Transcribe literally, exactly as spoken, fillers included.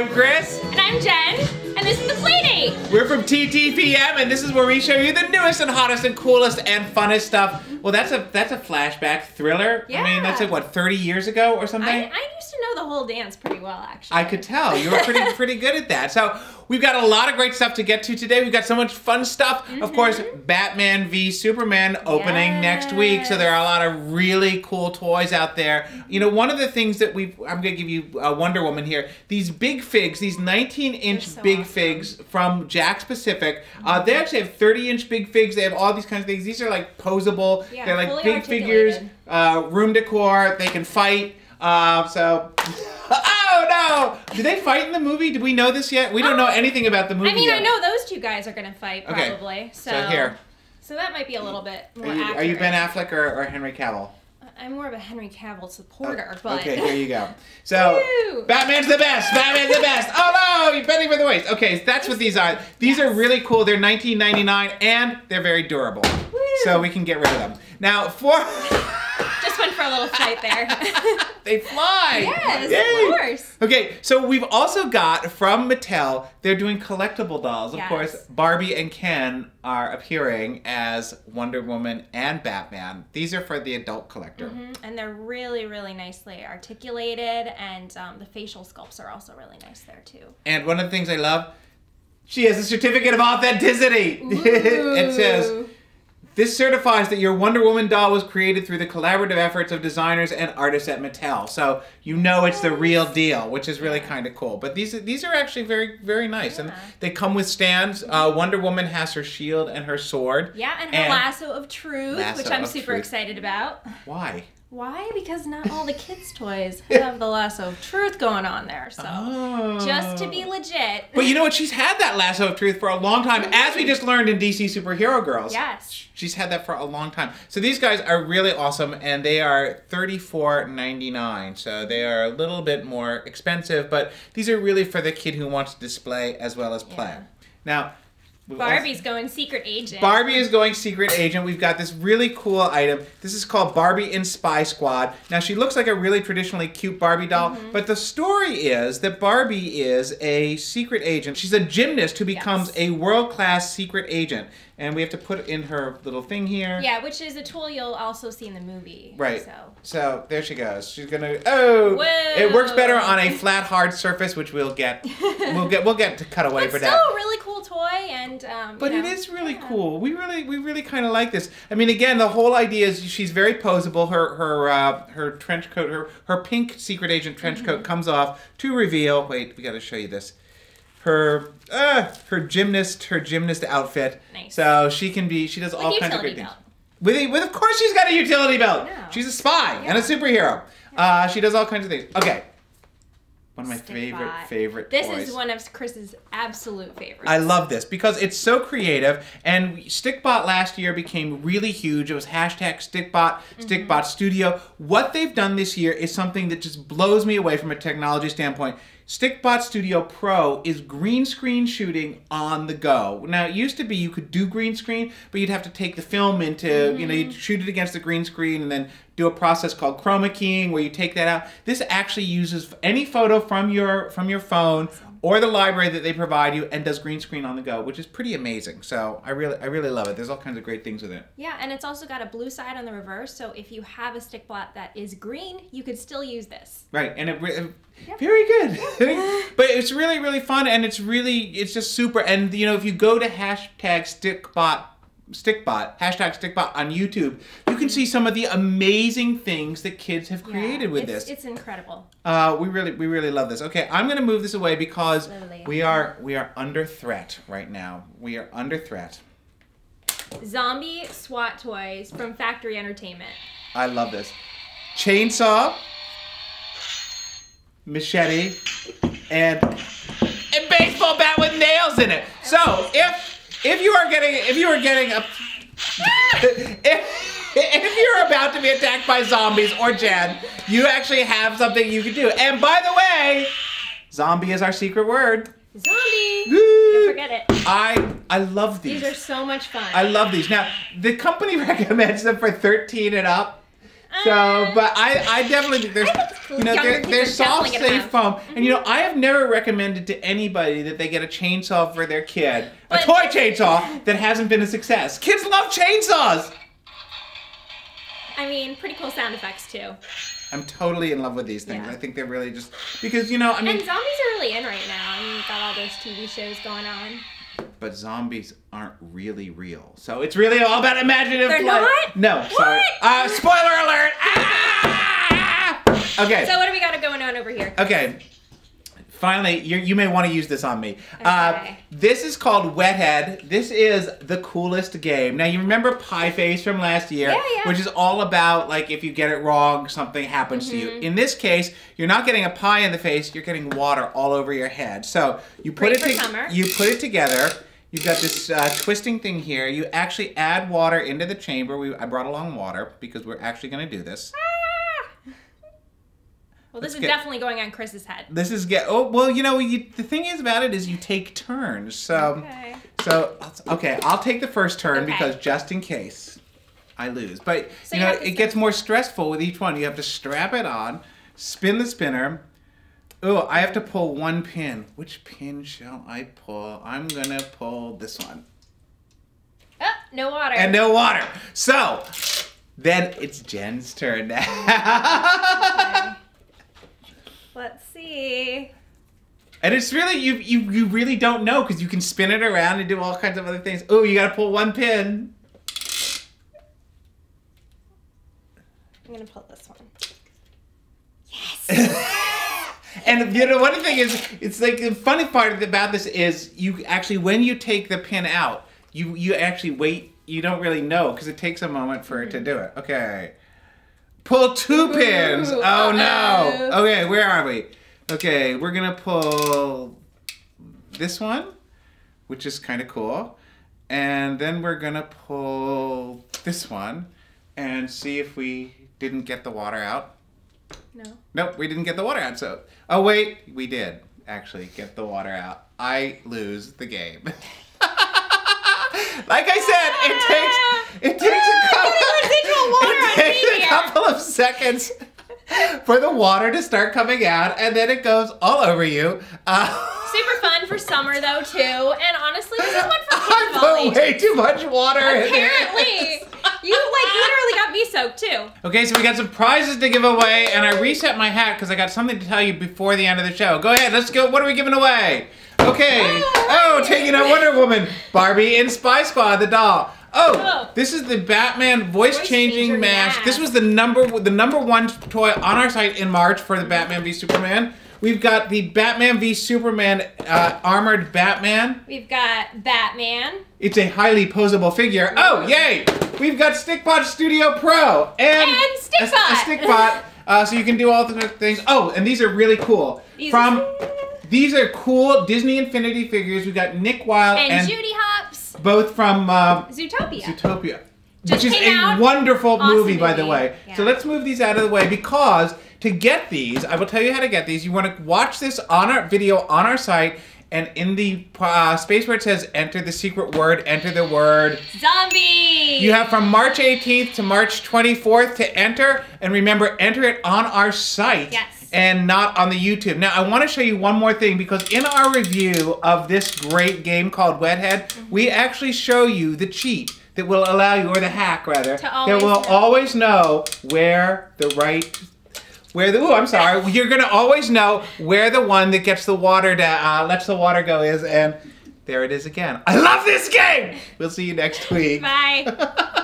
I'm Chris. And I'm Jen. And this is The Playdate. We're from T T P M, and this is where we show you the newest and hottest and coolest and funnest stuff. Well, that's a that's a flashback thriller. Yeah. I mean, that's like, what, thirty years ago or something? I, I used to know the whole dance pretty well, actually. I could tell. You were pretty pretty good at that. So we've got a lot of great stuff to get to today. We've got so much fun stuff. Mm-hmm. Of course, Batman v Superman opening yes. next week. So there are a lot of really cool toys out there. You know, one of the things that we've, I'm going to give you uh, Wonder Woman here. These big figs, these nineteen inch so big awesome. figs from Jack's Pacific. Uh, they actually have thirty inch big figs. They have all these kinds of things. These are like posable. Yeah, they're like big figures, uh, room decor. They can fight. Uh, so... Oh no! Do they fight in the movie? Do we know this yet? We don't oh. know anything about the movie. I mean, yet. I know those two guys are gonna fight probably. Okay. So, so here. So that might be a little bit more. Are you, accurate. Are you Ben Affleck or, or Henry Cavill? I'm more of a Henry Cavill supporter, oh, but okay, here you go. So Ew. Batman's the best. Batman's the best. Oh no! You're bending for the waist. Okay, so that's what these are. These yes. are really cool. They're nineteen ninety-nine and they're very durable. Woo. So we can get rid of them now. For just went for a little flight there. They fly! Yes, Yay. of course. Okay, so we've also got, from Mattel, they're doing collectible dolls. Of yes. course, Barbie and Ken are appearing as Wonder Woman and Batman. These are for the adult collector. Mm-hmm. And they're really, really nicely articulated, and um, the facial sculpts are also really nice there, too. And one of the things I love, she has a certificate of authenticity. It says... This certifies that your Wonder Woman doll was created through the collaborative efforts of designers and artists at Mattel. So you know it's the real deal, which is really kind of cool. But these are, these are actually very, very nice. Yeah. And they come with stands. Uh, Wonder Woman has her shield and her sword. Yeah, and her and lasso of truth, lasso which I'm super truth. excited about. Why? Why? Because not all the kids' toys have the lasso of truth going on there, so oh. just to be legit. But you know what? She's had that lasso of truth for a long time, as we just learned in D C Superhero Girls. Yes. She's had that for a long time. So these guys are really awesome, and they are thirty-four ninety-nine, so they are a little bit more expensive, but these are really for the kid who wants to display as well as play. Yeah. Now... Barbie's going secret agent. Barbie is going secret agent. We've got this really cool item. This is called Barbie in Spy Squad. Now, she looks like a really traditionally cute Barbie doll, mm-hmm. but the story is that Barbie is a secret agent. She's a gymnast who becomes yes. a world-class secret agent. And we have to put in her little thing here. Yeah, which is a tool you'll also see in the movie. Right. So, so there she goes. She's gonna. Oh, Whoa. It works better on a flat, hard surface, which we'll get. We'll get. We'll get to cut away but for that. It's still a really cool toy, and. Um, but you know, it is really yeah. cool. We really, we really kind of like this. I mean, again, the whole idea is she's very posable. Her, her, uh, her trench coat, her, her pink secret agent trench mm-hmm. coat comes off to reveal. Wait, we got to show you this. Her, uh, her gymnast, her gymnast outfit. Nice. So she can be, she does with all kinds of great belt. things. With a, with, of course she's got a utility belt. No. She's a spy yeah. and a superhero. Yeah. Uh, she does all kinds of things. Okay. One of my Stick favorite, bot. favorite This toys. is one of Chris's absolute favorites. I love this because it's so creative. And StickBot last year became really huge. It was hashtag StickBot, mm-hmm. StickBot Studio. What they've done this year is something that just blows me away from a technology standpoint. StickBot Studio Pro is green screen shooting on the go. Now, it used to be you could do green screen, but you'd have to take the film into, mm-hmm. you know, you'd shoot it against the green screen and then do a process called chroma keying where you take that out. This actually uses any photo from your from your phone or the library that they provide you and does green screen on the go, which is pretty amazing. So I really I really love it. There's all kinds of great things with it. Yeah, and it's also got a blue side on the reverse, so if you have a StickBot that is green, you could still use this. Right, and it, it yep. very good. But it's really, really fun, and it's really, it's just super. And you know, if you go to hashtag StickBot, StickBot, hashtag StickBot on YouTube, you can see some of the amazing things that kids have created yeah, with it's, this. It's incredible. Uh, we really, we really love this. Okay, I'm gonna move this away because Literally. we are we are under threat right now. We are under threat. Zombie SWAT toys from Factory Entertainment. I love this. Chainsaw, machete, and a baseball bat with nails in it. So if If you are getting, if you are getting a, if, if you're about to be attacked by zombies or Jen, you actually have something you can do. And by the way, zombie is our secret word. Zombie! Woo. Don't forget it. I I love these. These are so much fun. I love these. Now, the company recommends them for thirteen and up. So, um, but I, I definitely think there's... I You know, they're, they're soft, safe foam. Mm-hmm. And, you know, I have never recommended to anybody that they get a chainsaw for their kid. But a toy chainsaw that hasn't been a success. Kids love chainsaws! I mean, pretty cool sound effects, too. I'm totally in love with these things. Yeah. I think they're really just... Because, you know, I mean... And zombies are really in right now. I mean, you've got all those T V shows going on. But zombies aren't really real. So it's really all about imaginative... They're blood. Not? No. What? Sorry. Uh, spoiler alert! Ah! Okay. So what do we got going on over here? Okay. Finally, you you may want to use this on me. Okay. Uh, this is called Wet Head. This is the coolest game. Now, you remember Pie Face from last year? Yeah, yeah. Which is all about, like, if you get it wrong, something happens mm-hmm. to you. In this case, you're not getting a pie in the face. You're getting water all over your head. So you put, it, to, you put it together. You've got this uh, twisting thing here. You actually add water into the chamber. We, I brought along water because we're actually going to do this. Well, this Let's is get, definitely going on Chris's head. This is get oh well, you know you, the thing is about it is you take turns. So okay. so okay, I'll take the first turn okay. because just in case I lose. But so you know you it gets more stressful with each one. You have to strap it on, spin the spinner. Oh, I have to pull one pin. Which pin shall I pull? I'm gonna pull this one. Oh, no water. And no water. So then it's Jen's turn now. Let's see. And it's really, you you, you really don't know because you can spin it around and do all kinds of other things. Oh, you gotta pull one pin. I'm gonna pull this one. Yes! And you know, one thing is, it's like the funny part about this is you actually, when you take the pin out, you, you actually wait, you don't really know because it takes a moment for mm-hmm. it to do it. Okay. Pull two pins. Ooh, oh no. Uh-oh. Okay, where are we? Okay, we're gonna pull this one, which is kind of cool, and then we're gonna pull this one, and see if we didn't get the water out. No. Nope, we didn't get the water out. So, oh wait, we did actually get the water out. I lose the game. Like I said, it takes it takes a couple. It takes a couple of seconds for the water to start coming out, and then it goes all over you. Uh, Super fun for summer, though, too. And honestly, this is one for kids. I put ages. Way too much water Apparently. in there. You, like, literally got me soaked, too. Okay, so we got some prizes to give away, and I reset my hat because I got something to tell you before the end of the show. Go ahead, let's go. What are we giving away? Okay. Oh, oh taking out Wonder Woman, Barbie, and Spy Squad, the doll. Oh, oh, this is the Batman voice, voice changing mash. mash. This was the number the number one toy on our site in March for the Batman v Superman. We've got the Batman v Superman uh, armored Batman. We've got Batman. It's a highly posable figure. Oh, yay! We've got StickBot Studio Pro and, and StickBot. A, a StickBot, uh, so you can do all the things. Oh, and these are really cool. These From these are cool Disney Infinity figures. We've got Nick Wilde and, and Judy Hopps. Both from uh, Zootopia. Zootopia. Just which is a wonderful awesome movie, movie, by the way. Yeah. So let's move these out of the way because to get these, I will tell you how to get these. You want to watch this on our video on our site, and in the uh, space where it says enter the secret word, enter the word zombie. You have from March eighteenth to March twenty-fourth to enter, and remember, enter it on our site. Yes. And not on the YouTube. Now, I want to show you one more thing because in our review of this great game called Wet Head, mm-hmm. we actually show you the cheat that will allow you, or the hack rather, that will know. always know where the right, where the, ooh, I'm sorry, you're going to always know where the one that gets the water down, uh, lets the water go is, and there it is again. I love this game! We'll see you next week. Bye.